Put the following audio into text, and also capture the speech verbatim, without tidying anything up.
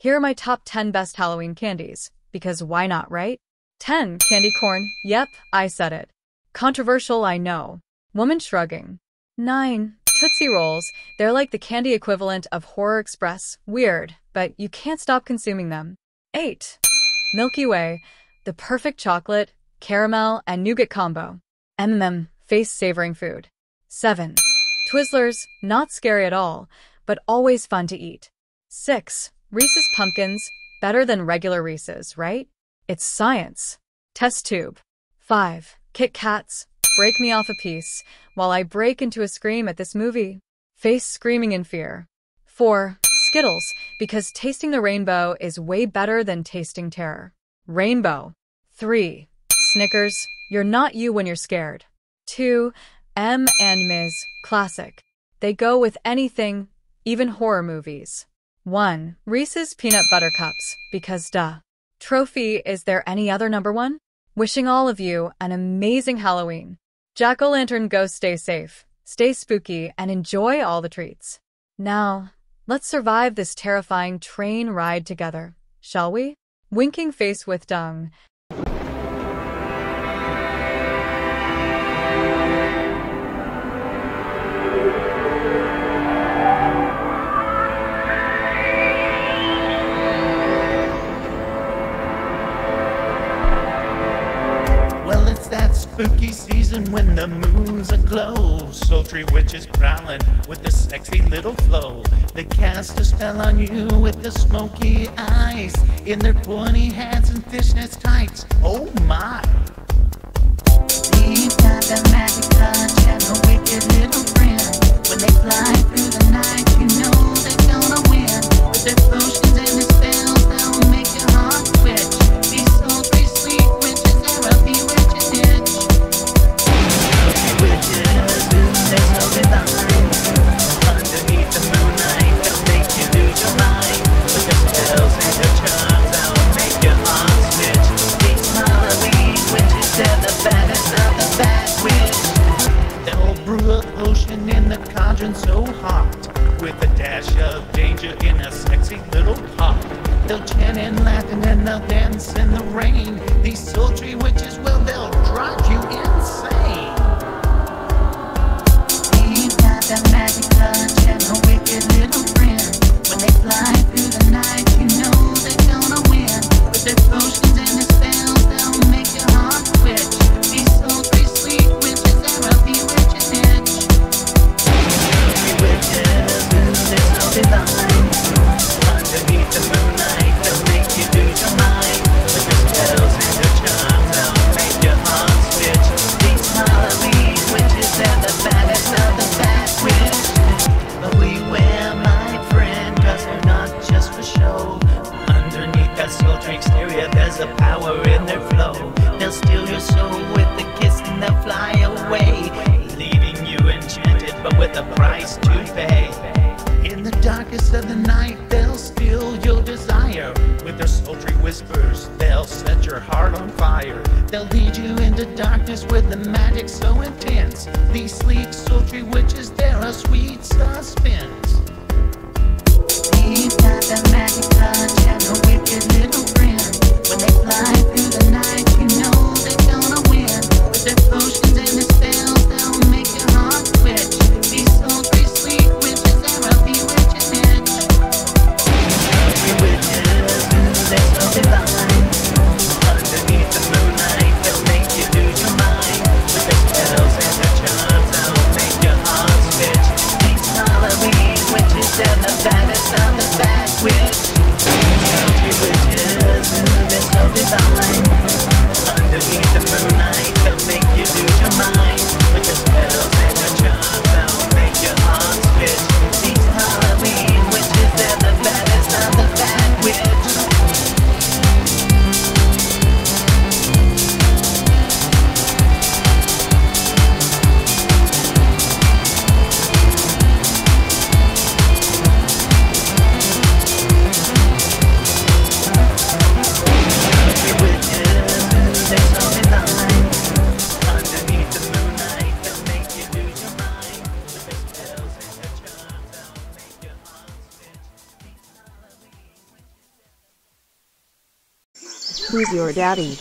Here are my top ten best Halloween candies, because why not, right? ten. Candy corn. Yep, I said it. Controversial, I know. Woman shrugging. nine. Tootsie Rolls. They're like the candy equivalent of Horror Express. Weird, but you can't stop consuming them. eight. Milky Way. The perfect chocolate, caramel, and nougat combo. M and M, face-savoring food. seven. Twizzlers. Not scary at all, but always fun to eat. six. Reese's Pumpkins. Better than regular Reese's, right? It's science. Test tube. five. Kit Kats. Break me off a piece while I break into a scream at this movie. Face screaming in fear. four. Skittles, because tasting the rainbow is way better than tasting terror. Rainbow. three. Snickers. You're not you when you're scared. two. M and M's. Classic. They go with anything, even horror movies. one. Reese's Peanut Butter Cups, because duh. Trophy, is there any other number one? Wishing all of you an amazing Halloween. Jack-o'-lantern ghosts, stay safe, stay spooky, and enjoy all the treats. Now, let's survive this terrifying train ride together, shall we? Winking face with tongue. Spooky season when the moon's aglow. Sultry witches prowling with a sexy little flow. They cast a spell on you with the smoky eyes, in their pointy hats and fishnet tights. Oh my! These are the magic touch and the wicked little friend. When they fly through the night, you know they're gonna win. With their potions and their spells, they'll make your heart switch. These sultry sweet witches are a bewitching. There's no design underneath the moonlight. They'll make you lose your mind with their spells and their charms. They'll make your heart switch. These Halloween witches, they're the baddest of the bad witch. They'll brew a potion in the cauldron so hot, with a dash of danger in a sexy little pot. They'll chant and laugh and then they'll dance in the rain. These sultry witches, well, they'll drive you insane. The magic touch and a wicked little friend. When they fly through the night, you know they're gonna win. With their potions and their spells, they'll make your heart switch. These sultry sweet witches, they're a bewitching itch. These witches, there's no divine. Underneath the moonlight, they'll make you lose your mind. With their spells and their charms, they'll make your heart switch. These Halloween witches, they're the baddest of the bad. But beware, my friend, cause they're not just for show. Underneath that sultry exterior, there's a power in their flow. They'll steal your soul with a kiss and they'll fly away, leaving you enchanted, but with a price to pay. In the darkest of the night, they'll steal your desire. With their sultry whispers, they'll set your heart on fire. They'll lead you into darkness with the magic so intense. These sleek, sultry witches, they're a sweet suspense. They've got the magic touch and a wicked little friend. When they fly through the night, you know they're gonna win. With their potions and their spells, they'll make your heart switch. These sultry sweet witches, they're a bewitching itch. These witches, there's no divine. Underneath the moonlight, they'll make you lose your mind. With their spells and their charms, they'll make your heart switch. These Halloween Who's your daddy?